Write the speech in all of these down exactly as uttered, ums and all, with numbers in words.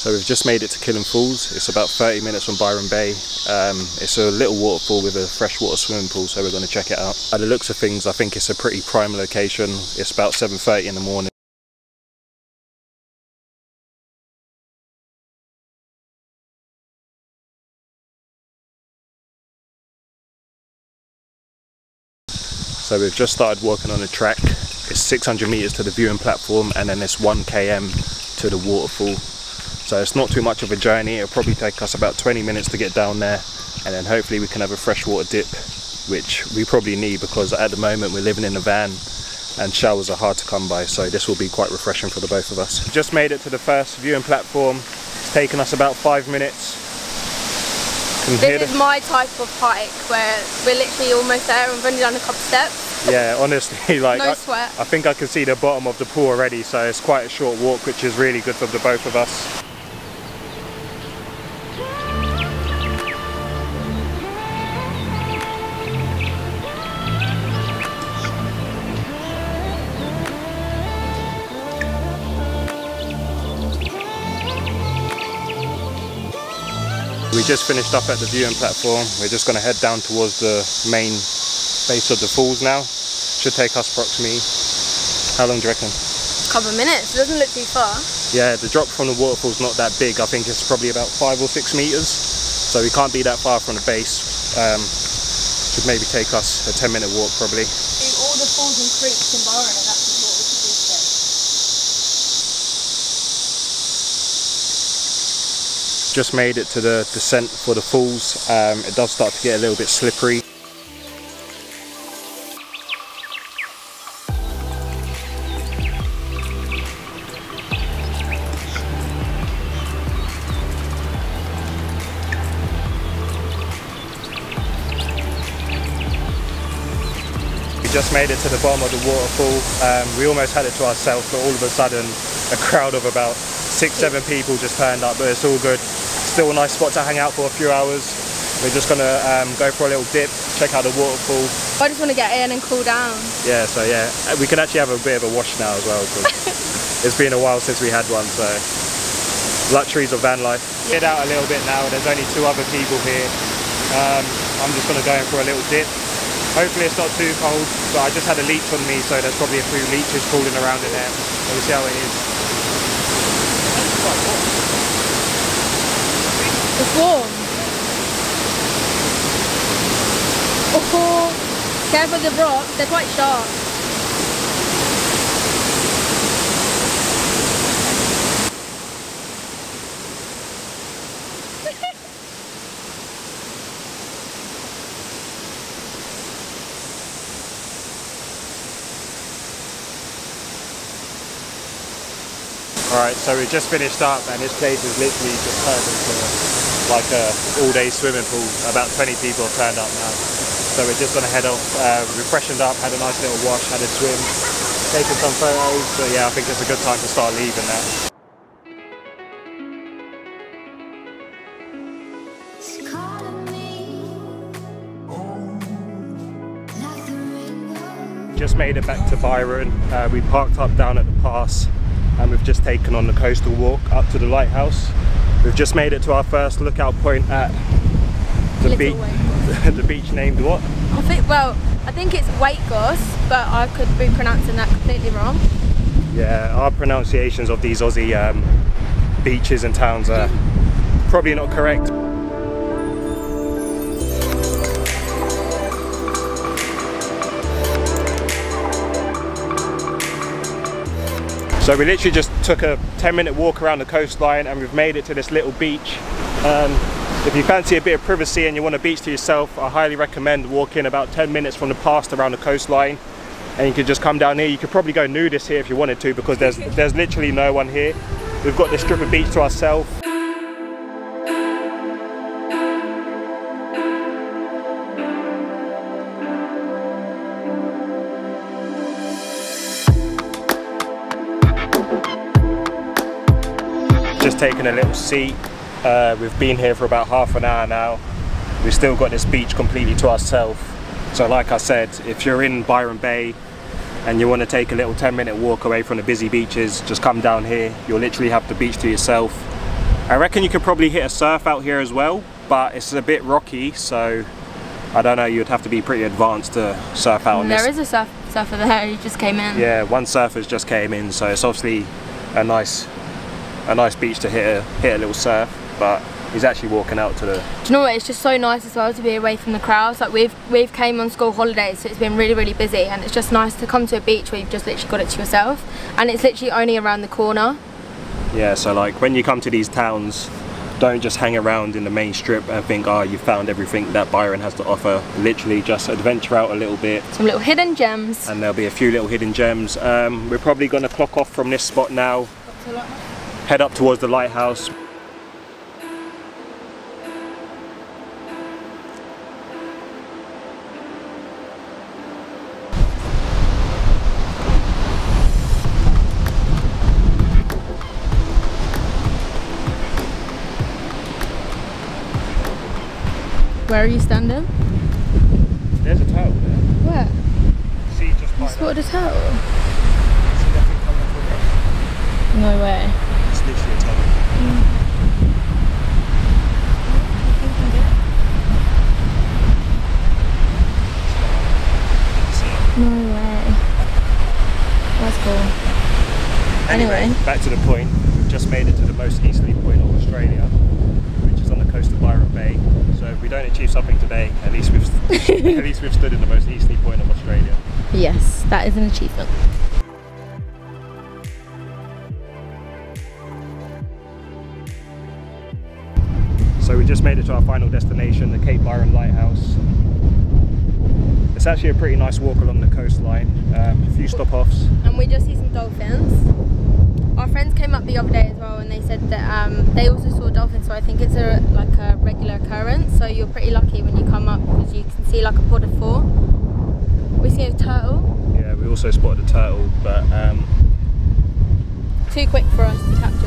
So we've just made it to Killen Falls. It's about thirty minutes from Byron Bay. Um, it's a little waterfall with a freshwater swimming pool, so we're going to check it out. By the looks of things, I think it's a pretty prime location. It's about seven thirty in the morning. So we've just started working on a track. It's six hundred meters to the viewing platform, and then it's one K M to the waterfall. So it's not too much of a journey. It'll probably take us about twenty minutes to get down there, and then hopefully we can have a freshwater dip, which we probably need because at the moment we're living in a van and showers are hard to come by, so this will be quite refreshing for the both of us. Just made it to the first viewing platform. It's taken us about five minutes. Can this is the... my type of hike where we're literally almost there and we've only done a couple steps. Yeah, honestly, like no sweat. I, I think I can see the bottom of the pool already, so it's quite a short walk, which is really good for the both of us. We just finished up at the viewing platform. We're just going to head down towards the main base of the falls now. Should take us approximately, how long do you reckon? A couple of minutes, it doesn't look too far. Yeah, the drop from the waterfall's not that big. I think it's probably about five or six meters. So we can't be that far from the base. Um, should maybe take us a ten minute walk probably. Do all the falls and creeks in Byron are that? Just made it to the descent for the falls. Um, it does start to get a little bit slippery. We just made it to the bottom of the waterfall. Um, we almost had it to ourselves, but all of a sudden a crowd of about six, seven people just turned up, but it's all good. Still a nice spot to hang out for a few hours. We're just gonna um, go for a little dip, check out the waterfall. I just want to get in and cool down. Yeah, so yeah, we can actually have a bit of a wash now as well, because it's been a while since we had one, so luxuries of van life. Get out a little bit now, there's only two other people here. Um, I'm just gonna go in for a little dip. Hopefully it's not too cold, but I just had a leech on me, so there's probably a few leeches crawling around in there. We'll see how it is. It's warm. Oh, careful the rocks, they're quite sharp. Alright, so we just finished up and this place is literally just perfect for us. Like a all-day swimming pool. About twenty people have turned up now, so we're just gonna head off. Uh, refreshened up, had a nice little wash, had a swim, taken some photos. So yeah, I think it's a good time to start leaving now. Just made it back to Byron. Uh, we parked up down at the pass, and we've just taken on the coastal walk up to the lighthouse. We've just made it to our first lookout point at the beach. The beach named what? I think, well, I think it's Waitgos, but I could be pronouncing that completely wrong. Yeah, our pronunciations of these Aussie um, beaches and towns are probably not correct. So we literally just took a ten minute walk around the coastline and we've made it to this little beach. Um, if you fancy a bit of privacy and you want a beach to yourself, I highly recommend walking about ten minutes from the past around the coastline, and you can just come down here. You could probably go nudist here if you wanted to, because there's, there's literally no one here. We've got this strip of beach to ourselves. Just taken a little seat. Uh, we've been here for about half an hour now. We've still got this beach completely to ourselves. So like I said, if you're in Byron Bay and you want to take a little ten minute walk away from the busy beaches, just come down here. You'll literally have the beach to yourself. I reckon you could probably hit a surf out here as well, but it's a bit rocky, so I don't know, you'd have to be pretty advanced to surf out on this. There is a surf surfer there, he just came in. Yeah, one surfer's just came in, so it's obviously a nice a nice beach to hit a, hit a little surf, but he's actually walking out to the... Do you know what, it's just so nice as well to be away from the crowds. Like we've we've came on school holidays, so it's been really, really busy, and it's just nice to come to a beach where you've just literally got it to yourself, and it's literally only around the corner. Yeah, so like when you come to these towns, don't just hang around in the main strip and think, oh, you found everything that Byron has to offer. Literally just adventure out a little bit. Some little hidden gems. And there'll be a few little hidden gems. Um, we're probably going to clock off from this spot now, head up towards the lighthouse. Where are you standing? There's a towel there. Where? See, just you spotted a towel? See nothing coming from us. No way. It's literally a towel. Mm. No way. That's cool. Anyway, anyway, back to the point. We've just made it to the most easterly point of Australia, on the coast of Byron Bay. So if we don't achieve something today, at least we've at least we've stood in the most easterly point of Australia. Yes, that is an achievement. So we just made it to our final destination, the Cape Byron Lighthouse. It's actually a pretty nice walk along the coastline. Um, a few stop-offs. And we just see some dolphins. Our friends came up the other day as well, and they said that um, they also saw dolphins, so I think it's a, like a regular occurrence, so you're pretty lucky when you come up because you can see like a pod of four. We see a turtle. Yeah, we also spotted a turtle, but um... too quick for us to capture.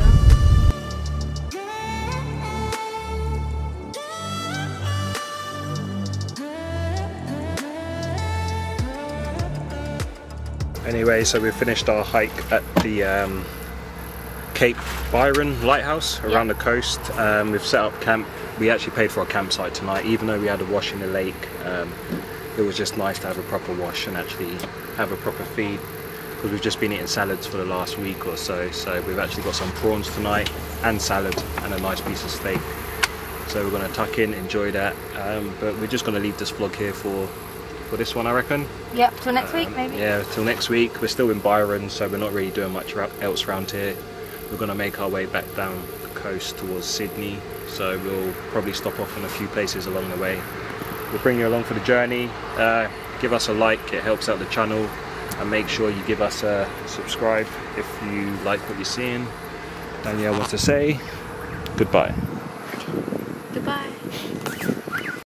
Anyway, so we've finished our hike at the um, Cape Byron Lighthouse around yep. the coast. Um, we've set up camp. We actually paid for our campsite tonight, even though we had a wash in the lake. Um, it was just nice to have a proper wash and actually have a proper feed, because we've just been eating salads for the last week or so. So we've actually got some prawns tonight and salad and a nice piece of steak. So we're going to tuck in, enjoy that. Um, but we're just going to leave this vlog here for for this one, I reckon. Yep, till next um, week maybe. Yeah, till next week. We're still in Byron, so we're not really doing much else around here. We're going to make our way back down the coast towards Sydney, so we'll probably stop off in a few places along the way. We'll bring you along for the journey. Uh, give us a like, it helps out the channel, and make sure you give us a subscribe if you like what you're seeing. Danielle wants to say goodbye. Goodbye.